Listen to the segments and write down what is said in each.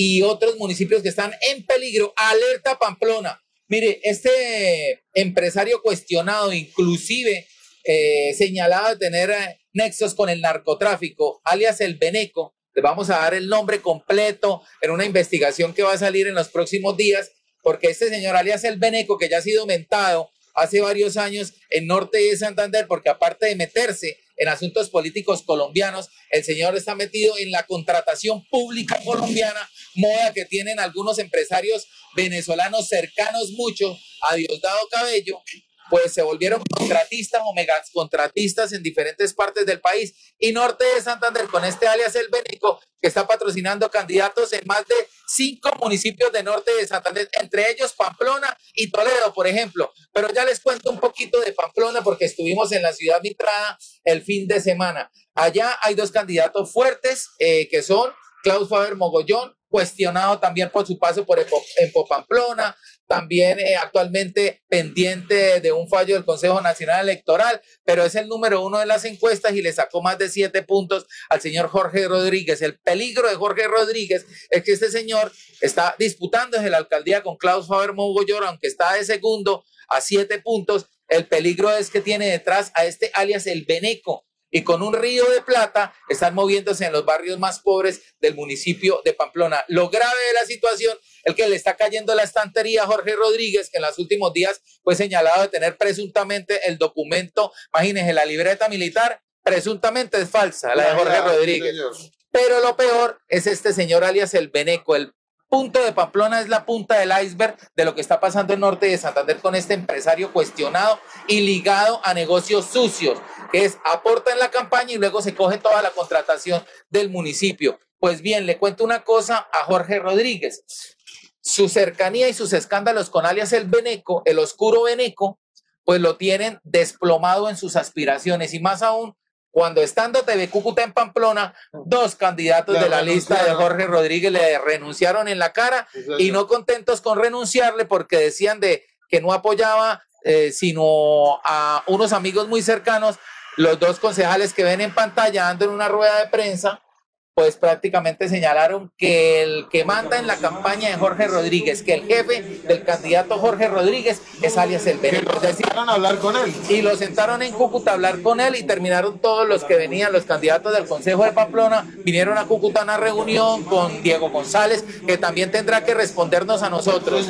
y otros municipios que están en peligro. Alerta Pamplona. Mire, este empresario cuestionado, inclusive señalado de tener nexos con el narcotráfico, alias El Veneco, les vamos a dar el nombre completo en una investigación que va a salir en los próximos días, porque este señor alias El Veneco, que ya ha sido mentado hace varios años en Norte de Santander, porque aparte de meterse en asuntos políticos colombianos, el señor está metido en la contratación pública colombiana, moda que tienen algunos empresarios venezolanos cercanos mucho a Diosdado Cabello, pues se volvieron contratistas o megacontratistas en diferentes partes del país. Y Norte de Santander, con este alias El Veneco, que está patrocinando candidatos en más de 5 municipios de Norte de Santander, entre ellos Pamplona y Toledo, por ejemplo. Pero ya les cuento un poquito de Pamplona, porque estuvimos en la ciudad mitrada el fin de semana. Allá hay 2 candidatos fuertes, que son Klaus Faber Mogollón, cuestionado también por su paso por Epo Pamplona, también actualmente pendiente de un fallo del Consejo Nacional Electoral, pero es el número 1 de las encuestas y le sacó más de 7 puntos al señor Jorge Rodríguez. El peligro de Jorge Rodríguez es que este señor está disputando desde la alcaldía con Klaus Faber Mogollón, aunque está de segundo a 7 puntos. El peligro es que tiene detrás a este alias El Veneco, y con un río de plata están moviéndose en los barrios más pobres del municipio de Pamplona. Lo grave de la situación es que le está cayendo la estantería a Jorge Rodríguez, que en los últimos días fue señalado de tener presuntamente el documento, imagínense, la libreta militar, presuntamente es falsa, la de Jorge Rodríguez. Pero lo peor es este señor alias El Veneco. El punto de Pamplona es la punta del iceberg de lo que está pasando en Norte de Santander con este empresario cuestionado y ligado a negocios sucios, que es aporta en la campaña y luego se coge toda la contratación del municipio. Pues bien, le cuento una cosa a Jorge Rodríguez. Su cercanía y sus escándalos con alias El Veneco, el oscuro Veneco, pues lo tienen desplomado en sus aspiraciones, y más aún cuando estando TV Cúcuta en Pamplona, 2 candidatos de la lista de Jorge Rodríguez le renunciaron en la cara, y no contentos con renunciarle porque decían de que no apoyaba sino a unos amigos muy cercanos, los 2 concejales que ven en pantalla dando en una rueda de prensa, pues prácticamente señalaron que el que manda en la campaña de Jorge Rodríguez, que el jefe del candidato Jorge Rodríguez es alias El Veneco. Y lo sentaron a hablar con él. Y lo sentaron en Cúcuta a hablar con él, y terminaron todos los que venían, los candidatos del Consejo de Pamplona, vinieron a Cúcuta a una reunión con Diego González, que también tendrá que respondernos a nosotros.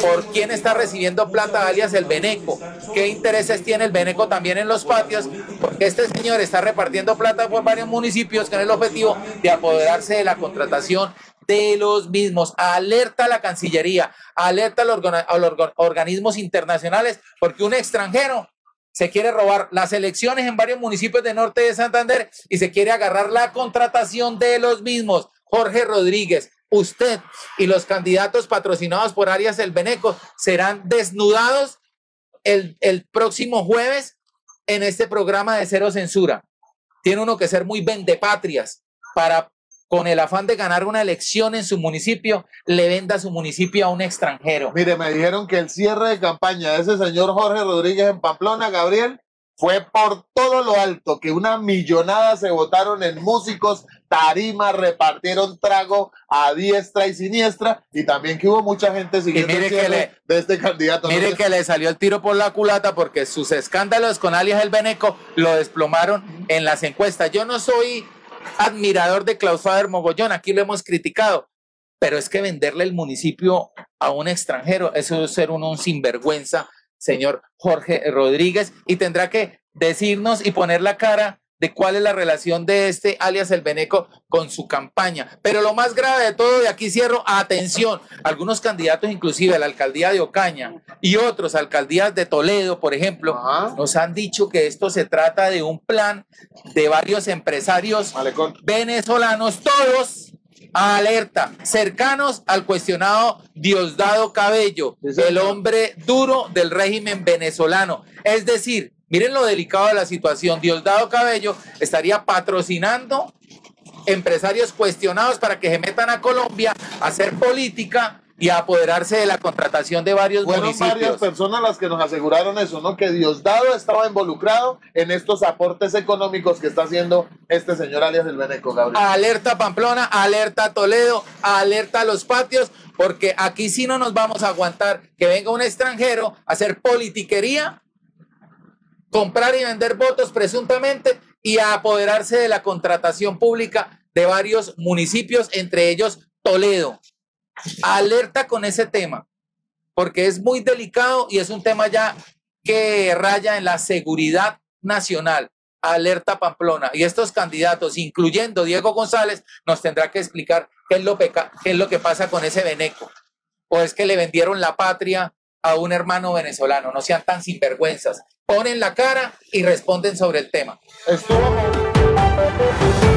¿Por quién está recibiendo plata alias El Veneco? ¿Qué intereses tiene El Veneco también en los patios? Porque este señor está repartiendo plata por varios municipios con el objetivo de apoderarse de la contratación de los mismos. Alerta a la Cancillería, alerta a los organismos internacionales, porque un extranjero se quiere robar las elecciones en varios municipios de Norte de Santander y se quiere agarrar la contratación de los mismos. Jorge Rodríguez, usted y los candidatos patrocinados por alias El Veneco serán desnudados el próximo jueves en este programa de Cero Censura. Tiene uno que ser muy vendepatrias para, con el afán de ganar una elección en su municipio, le venda su municipio a un extranjero. Mire, me dijeron que el cierre de campaña de ese señor Jorge Rodríguez en Pamplona, Gabriel, fue por todo lo alto, que una millonada se votaron en músicos, tarimas, repartieron trago a diestra y siniestra, y también que hubo mucha gente siguiendo el cierre de este candidato. Mire, ¿no?, que le salió el tiro por la culata, porque sus escándalos con alias El Veneco lo desplomaron en las encuestas. Yo no soy admirador de Klaus Faber Mogollón, aquí lo hemos criticado, pero es que venderle el municipio a un extranjero, eso es ser un sinvergüenza, señor Jorge Rodríguez, y tendrá que decirnos y poner la cara de cuál es la relación de este alias El Veneco con su campaña. Pero lo más grave de todo, de aquí cierro, atención, algunos candidatos, inclusive a la alcaldía de Ocaña y otros alcaldías de Toledo, por ejemplo, nos han dicho que esto se trata de un plan de varios empresarios venezolanos, todos, alerta, cercanos al cuestionado Diosdado Cabello, el hombre duro del régimen venezolano. Es decir, miren lo delicado de la situación. Diosdado Cabello estaría patrocinando empresarios cuestionados para que se metan a Colombia a hacer política y a apoderarse de la contratación de varios municipios. Fueron varias personas las que nos aseguraron eso, ¿no? Que Diosdado estaba involucrado en estos aportes económicos que está haciendo este señor alias El Veneco, Gabriel. Alerta Pamplona, alerta Toledo, alerta Los Patios, porque aquí sí no nos vamos a aguantar que venga un extranjero a hacer politiquería, comprar y vender votos presuntamente y a apoderarse de la contratación pública de varios municipios, entre ellos Toledo. Alerta con ese tema, porque es muy delicado y es un tema ya que raya en la seguridad nacional. Alerta Pamplona. Y estos candidatos, incluyendo Diego González, nos tendrá que explicar qué es lo que pasa con ese Veneco. O es que le vendieron la patria a un hermano venezolano. No sean tan sinvergüenzas. Ponen la cara y responden sobre el tema. Estuvo...